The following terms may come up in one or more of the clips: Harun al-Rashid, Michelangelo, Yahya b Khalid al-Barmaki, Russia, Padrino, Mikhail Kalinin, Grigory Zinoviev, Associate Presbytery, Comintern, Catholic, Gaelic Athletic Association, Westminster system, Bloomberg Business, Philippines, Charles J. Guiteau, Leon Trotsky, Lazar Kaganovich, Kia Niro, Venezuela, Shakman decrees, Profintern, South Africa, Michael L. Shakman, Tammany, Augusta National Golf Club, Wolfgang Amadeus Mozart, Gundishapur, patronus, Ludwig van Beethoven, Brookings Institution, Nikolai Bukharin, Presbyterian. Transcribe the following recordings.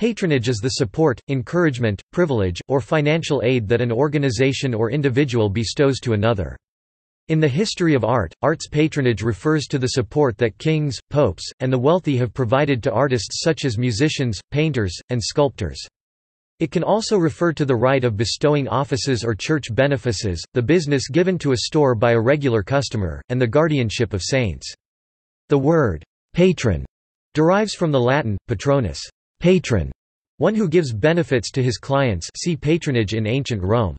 Patronage is the support, encouragement, privilege, or financial aid that an organization or individual bestows to another. In the history of art, arts patronage refers to the support that kings, popes, and the wealthy have provided to artists such as musicians, painters, and sculptors. It can also refer to the right of bestowing offices or church benefices, the business given to a store by a regular customer, and the guardianship of saints. The word patron derives from the Latin patronus, patron, one who gives benefits to his clients. See patronage in ancient Rome.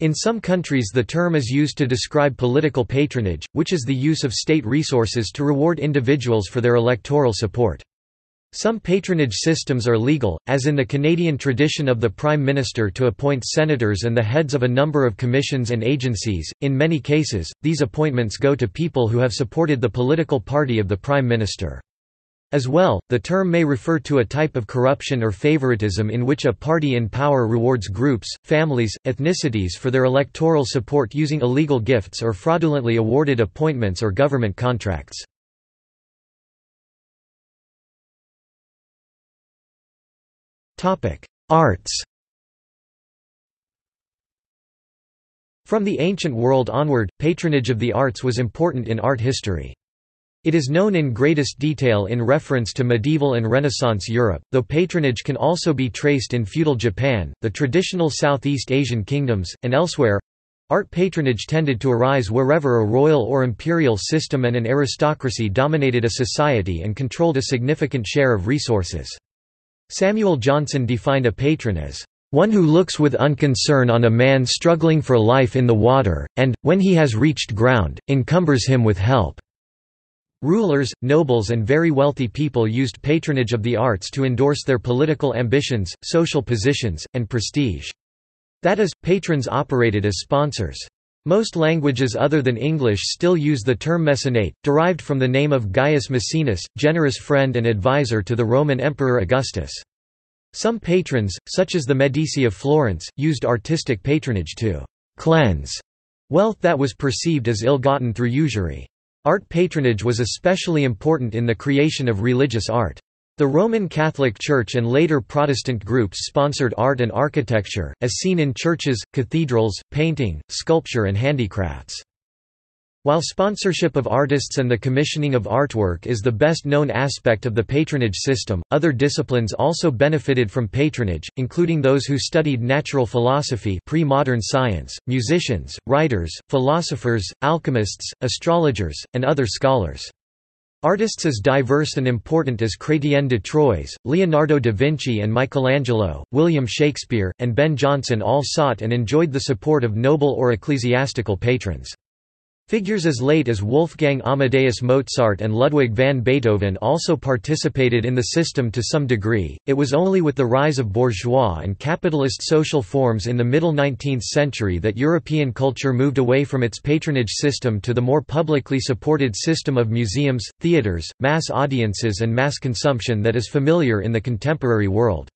In some countries the term is used to describe political patronage, which is the use of state resources to reward individuals for their electoral support. Some patronage systems are legal, as in the Canadian tradition of the Prime Minister to appoint senators and the heads of a number of commissions and agencies. In many cases, these appointments go to people who have supported the political party of the Prime Minister. As well, the term may refer to a type of corruption or favoritism in which a party in power rewards groups, families, ethnicities for their electoral support using illegal gifts or fraudulently awarded appointments or government contracts. Arts. From the ancient world onward, patronage of the arts was important in art history. It is known in greatest detail in reference to medieval and Renaissance Europe, though patronage can also be traced in feudal Japan, the traditional Southeast Asian kingdoms, and elsewhere. Art patronage tended to arise wherever a royal or imperial system and an aristocracy dominated a society and controlled a significant share of resources. Samuel Johnson defined a patron as one who looks with unconcern on a man struggling for life in the water, and, when he has reached ground, encumbers him with help. Rulers, nobles and very wealthy people used patronage of the arts to endorse their political ambitions, social positions, and prestige. That is, patrons operated as sponsors. Most languages other than English still use the term mecenate, derived from the name of Gaius Maecenas, generous friend and advisor to the Roman Emperor Augustus. Some patrons, such as the Medici of Florence, used artistic patronage to «cleanse» wealth that was perceived as ill-gotten through usury. Art patronage was especially important in the creation of religious art. The Roman Catholic Church and later Protestant groups sponsored art and architecture, as seen in churches, cathedrals, painting, sculpture and handicrafts. While sponsorship of artists and the commissioning of artwork is the best known aspect of the patronage system, other disciplines also benefited from patronage, including those who studied natural philosophy, pre-modern science, musicians, writers, philosophers, alchemists, astrologers, and other scholars. Artists as diverse and important as Chrétien de Troyes, Leonardo da Vinci and Michelangelo, William Shakespeare, and Ben Jonson all sought and enjoyed the support of noble or ecclesiastical patrons. Figures as late as Wolfgang Amadeus Mozart and Ludwig van Beethoven also participated in the system to some degree. It was only with the rise of bourgeois and capitalist social forms in the middle 19th century that European culture moved away from its patronage system to the more publicly supported system of museums, theaters, mass audiences and mass consumption that is familiar in the contemporary world.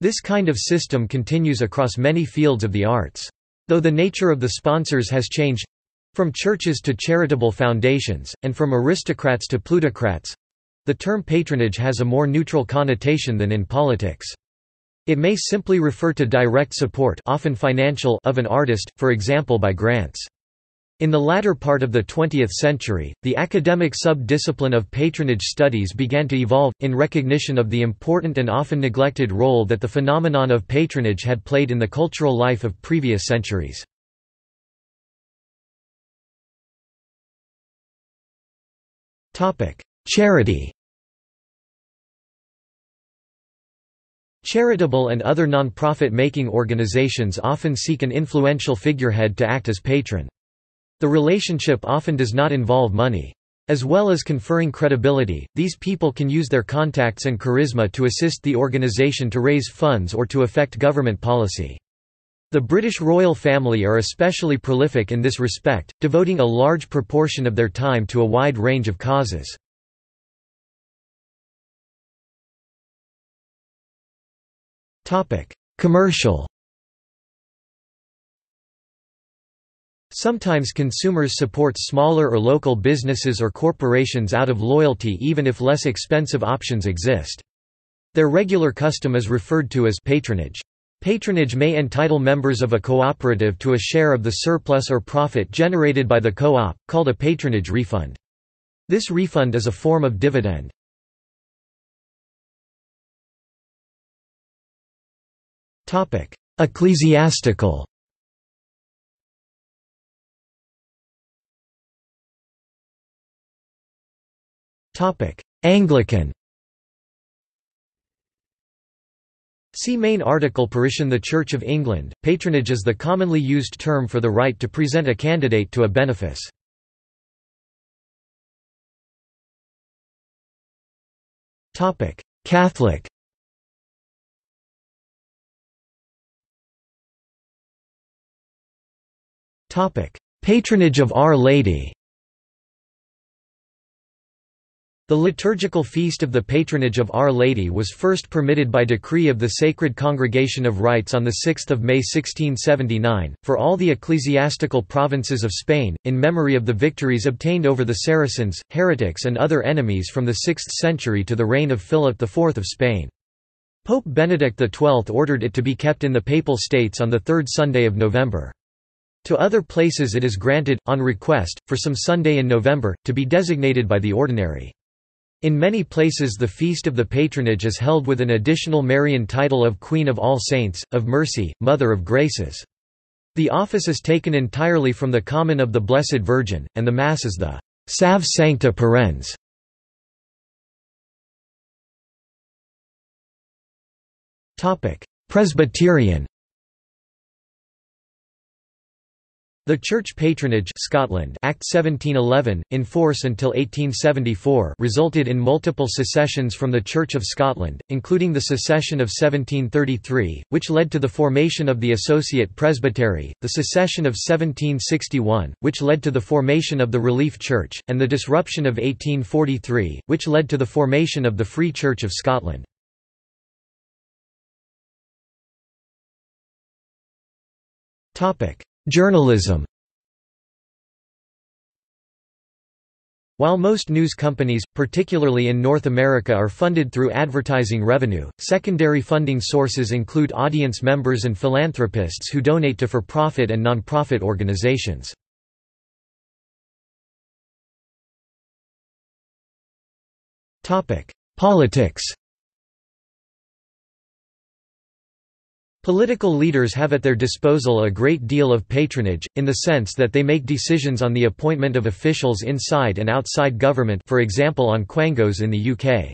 This kind of system continues across many fields of the arts. Though the nature of the sponsors has changed, from churches to charitable foundations, and from aristocrats to plutocrats, the term patronage has a more neutral connotation than in politics. It may simply refer to direct support, often financial, of an artist, for example by grants. In the latter part of the 20th century, the academic sub-discipline of patronage studies began to evolve, in recognition of the important and often neglected role that the phenomenon of patronage had played in the cultural life of previous centuries. Charity. Charitable and other non-profit-making organizations often seek an influential figurehead to act as patron. The relationship often does not involve money. As well as conferring credibility, these people can use their contacts and charisma to assist the organization to raise funds or to affect government policy. The British royal family are especially prolific in this respect, devoting a large proportion of their time to a wide range of causes. Commercial. Sometimes consumers support smaller or local businesses or corporations out of loyalty even if less expensive options exist. Their regular custom is referred to as patronage. Patronage may entitle members of a cooperative to a share of the surplus or profit generated by the co-op, called a patronage refund. This refund is a form of dividend. Ecclesiastical Anglican. See main article. Parishion. The Church of England, patronage is the commonly used term for the right to present a candidate to a benefice. Catholic. Patronage of Our Lady. The liturgical feast of the patronage of Our Lady was first permitted by decree of the Sacred Congregation of Rites on 6 May 1679, for all the ecclesiastical provinces of Spain, in memory of the victories obtained over the Saracens, heretics and other enemies from the 6th century to the reign of Philip IV of Spain. Pope Benedict XII ordered it to be kept in the Papal States on the third Sunday of November. To other places it is granted, on request, for some Sunday in November, to be designated by the ordinary. In many places the feast of the patronage is held with an additional Marian title of Queen of All Saints, of Mercy, Mother of Graces. The office is taken entirely from the Canon of the Blessed Virgin, and the Mass is the Salve Sancta Parens. Presbyterian. The Church Patronage (Scotland) Act 1711, in force until 1874, resulted in multiple secessions from the Church of Scotland, including the secession of 1733, which led to the formation of the Associate Presbytery, the secession of 1761, which led to the formation of the Relief Church, and the disruption of 1843, which led to the formation of the Free Church of Scotland. Journalism. While most news companies, particularly in North America, are funded through advertising revenue, secondary funding sources include audience members and philanthropists who donate to for-profit and non-profit organizations. Politics. Political leaders have at their disposal a great deal of patronage, in the sense that they make decisions on the appointment of officials inside and outside government, for example on quangos in the UK.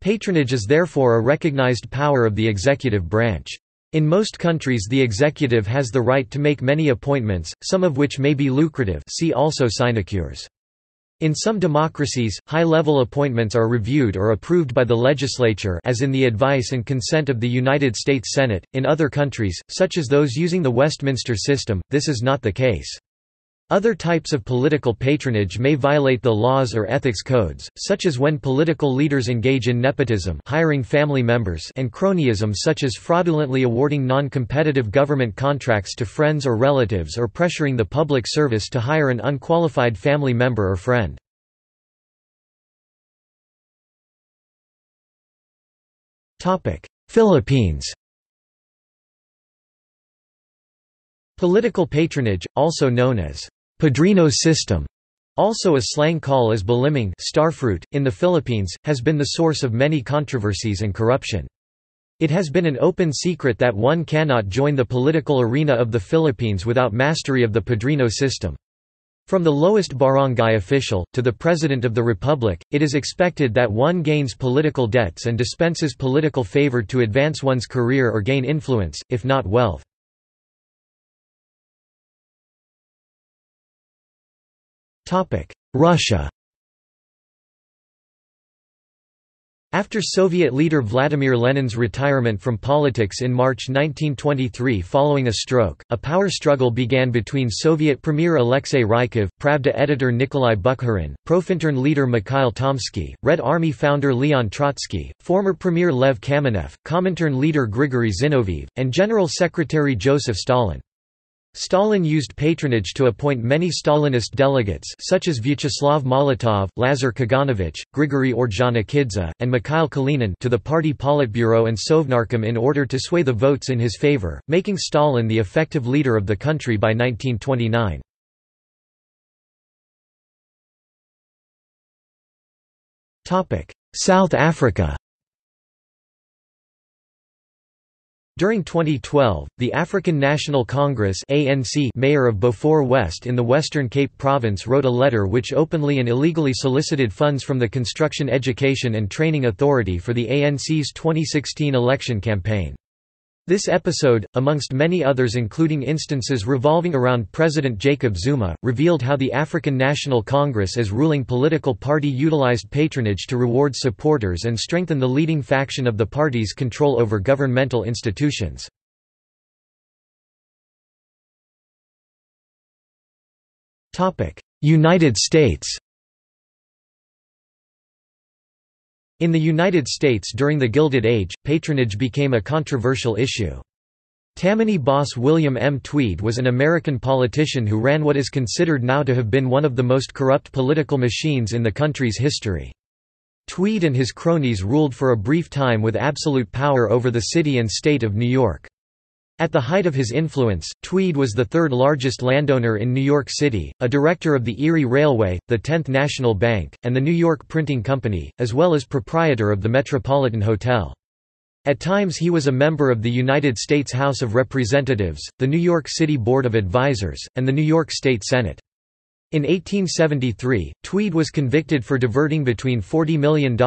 Patronage is therefore a recognised power of the executive branch. In most countries the executive has the right to make many appointments, some of which may be lucrative, see also sinecures. In some democracies, high-level appointments are reviewed or approved by the legislature, as in the advice and consent of the United States Senate. In other countries, such as those using the Westminster system, this is not the case. Other types of political patronage may violate the laws or ethics codes, such as when political leaders engage in nepotism, hiring family members, and cronyism, such as fraudulently awarding non-competitive government contracts to friends or relatives, or pressuring the public service to hire an unqualified family member or friend. Topic: Philippines. Political patronage, also known as Padrino system, also a slang call as balimang starfruit, in the Philippines, has been the source of many controversies and corruption. It has been an open secret that one cannot join the political arena of the Philippines without mastery of the Padrino system. From the lowest barangay official, to the President of the Republic, it is expected that one gains political debts and dispenses political favor to advance one's career or gain influence, if not wealth. Russia. After Soviet leader Vladimir Lenin's retirement from politics in March 1923 following a stroke, a power struggle began between Soviet Premier Alexei Rykov, Pravda editor Nikolai Bukharin, Profintern leader Mikhail Tomsky, Red Army founder Leon Trotsky, former Premier Lev Kamenev, Comintern leader Grigory Zinoviev, and General Secretary Joseph Stalin. Stalin used patronage to appoint many Stalinist delegates such as Vyacheslav Molotov, Lazar Kaganovich, Grigory Orjanikidze, and Mikhail Kalinin to the party Politburo and Sovnarkom in order to sway the votes in his favor, making Stalin the effective leader of the country by 1929. South Africa. During 2012, the African National Congress (ANC) mayor of Beaufort West in the Western Cape Province wrote a letter which openly and illegally solicited funds from the Construction Education and Training Authority for the ANC's 2016 election campaign. This episode, amongst many others including instances revolving around President Jacob Zuma, revealed how the African National Congress as ruling political party utilized patronage to reward supporters and strengthen the leading faction of the party's control over governmental institutions. United States. In the United States during the Gilded Age, patronage became a controversial issue. Tammany boss William M. Tweed was an American politician who ran what is considered now to have been one of the most corrupt political machines in the country's history. Tweed and his cronies ruled for a brief time with absolute power over the city and state of New York. At the height of his influence, Tweed was the third largest landowner in New York City, a director of the Erie Railway, the 10th National Bank, and the New York Printing Company, as well as proprietor of the Metropolitan Hotel. At times he was a member of the United States House of Representatives, the New York City Board of Advisors, and the New York State Senate. In 1873, Tweed was convicted for diverting between $40 million and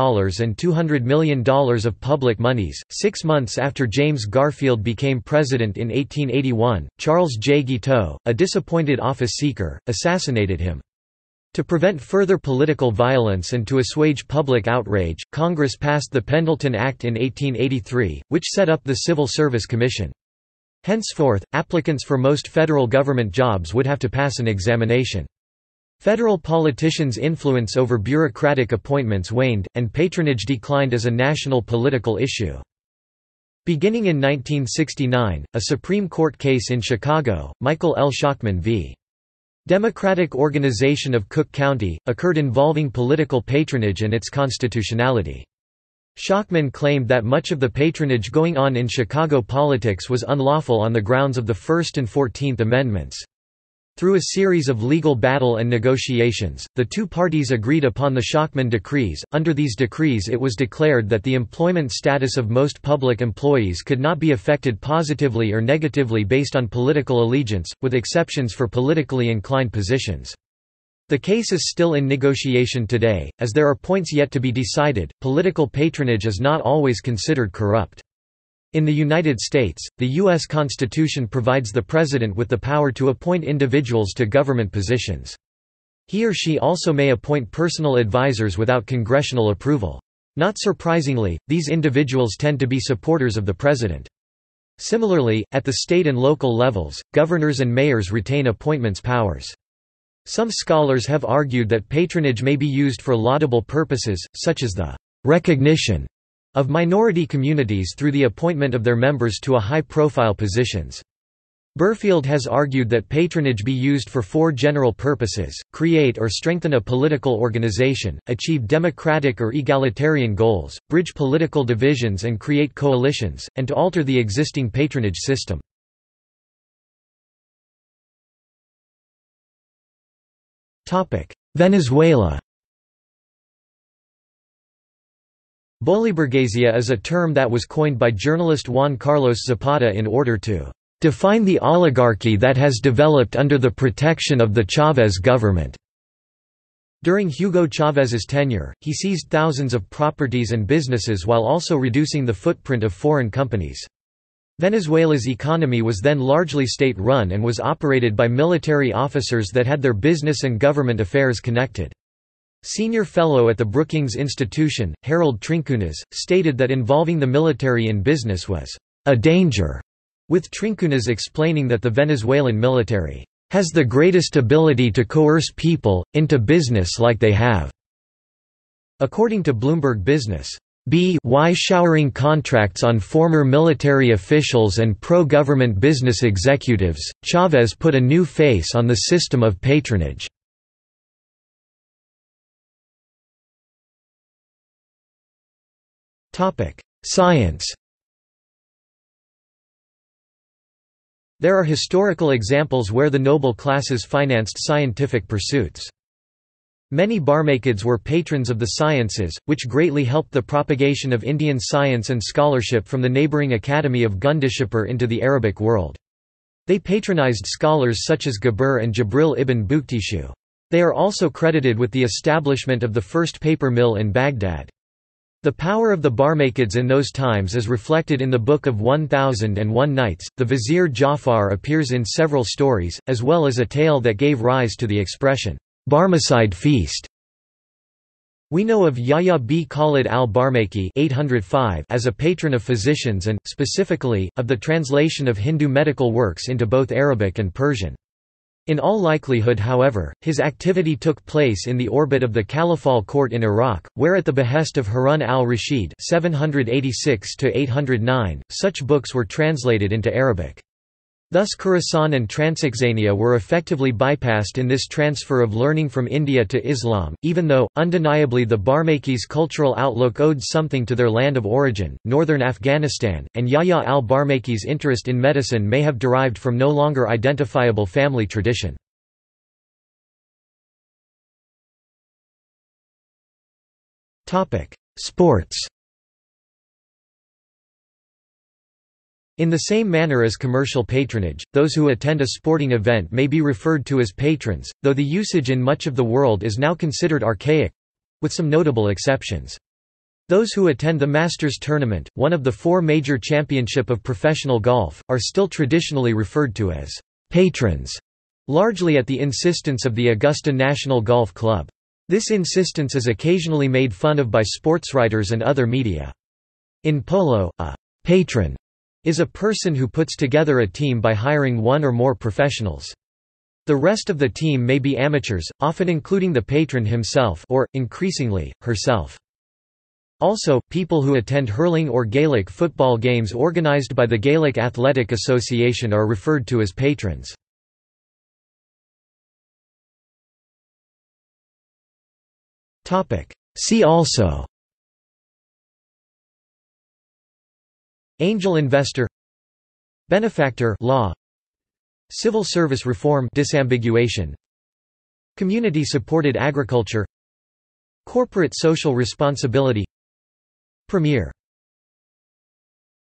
$200 million of public monies. 6 months after James Garfield became president in 1881, Charles J. Guiteau, a disappointed office seeker, assassinated him. To prevent further political violence and to assuage public outrage, Congress passed the Pendleton Act in 1883, which set up the Civil Service Commission. Henceforth, applicants for most federal government jobs would have to pass an examination. Federal politicians' influence over bureaucratic appointments waned, and patronage declined as a national political issue. Beginning in 1969, a Supreme Court case in Chicago, Michael L. Shakman v. Democratic Organization of Cook County, occurred involving political patronage and its constitutionality. Shakman claimed that much of the patronage going on in Chicago politics was unlawful on the grounds of the First and 14th Amendments. Through a series of legal battle and negotiations, the two parties agreed upon the Shakman decrees. Under these decrees, it was declared that the employment status of most public employees could not be affected positively or negatively based on political allegiance, with exceptions for politically inclined positions. The case is still in negotiation today, as there are points yet to be decided. Political patronage is not always considered corrupt. In the United States, the U.S. Constitution provides the president with the power to appoint individuals to government positions. He or she also may appoint personal advisors without congressional approval. Not surprisingly, these individuals tend to be supporters of the president. Similarly, at the state and local levels, governors and mayors retain appointments powers. Some scholars have argued that patronage may be used for laudable purposes, such as the recognition of minority communities through the appointment of their members to high-profile positions. Burfield has argued that patronage be used for four general purposes: create or strengthen a political organization, achieve democratic or egalitarian goals, bridge political divisions and create coalitions, and to alter the existing patronage system. Venezuela. Boliburguesia is a term that was coined by journalist Juan Carlos Zapata in order to define the oligarchy that has developed under the protection of the Chávez government. During Hugo Chávez's tenure, he seized thousands of properties and businesses while also reducing the footprint of foreign companies. Venezuela's economy was then largely state-run and was operated by military officers that had their business and government affairs connected. Senior fellow at the Brookings Institution, Harold Trinkunas, stated that involving the military in business was a danger, with Trinkunas explaining that the Venezuelan military has the greatest ability to coerce people into business like they have. According to Bloomberg Business, by showering contracts on former military officials and pro-government business executives, Chávez put a new face on the system of patronage. Science. There are historical examples where the noble classes financed scientific pursuits. Many Barmakids were patrons of the sciences, which greatly helped the propagation of Indian science and scholarship from the neighbouring academy of Gundishapur into the Arabic world. They patronised scholars such as Gabur and Jibril ibn Buktishu. They are also credited with the establishment of the first paper mill in Baghdad. The power of the Barmakids in those times is reflected in the Book of 1001 Nights. The Vizier Jafar appears in several stories, as well as a tale that gave rise to the expression, Barmacide feast. We know of Yahya b Khalid al-Barmaki 805 as a patron of physicians and, specifically, of the translation of Hindu medical works into both Arabic and Persian. In all likelihood, however, his activity took place in the orbit of the Caliphal court in Iraq, where at the behest of Harun al-Rashid (786–809), such books were translated into Arabic. Thus Khorasan and Transoxania were effectively bypassed in this transfer of learning from India to Islam, even though, undeniably, the Barmaki's cultural outlook owed something to their land of origin, northern Afghanistan, and Yahya al-Barmaki's interest in medicine may have derived from no longer identifiable family tradition. Sports. In the same manner as commercial patronage, those who attend a sporting event may be referred to as patrons, though the usage in much of the world is now considered archaic—with some notable exceptions. Those who attend the Masters Tournament, one of the four major championships of professional golf, are still traditionally referred to as patrons, largely at the insistence of the Augusta National Golf Club. This insistence is occasionally made fun of by sportswriters and other media. In polo, a patron is a person who puts together a team by hiring one or more professionals. The rest of the team may be amateurs, often including the patron himself or, increasingly, herself. Also, people who attend hurling or Gaelic football games organised by the Gaelic Athletic Association are referred to as patrons. See also: Angel investor, benefactor law, civil service reform disambiguation, community supported agriculture, corporate social responsibility, premier.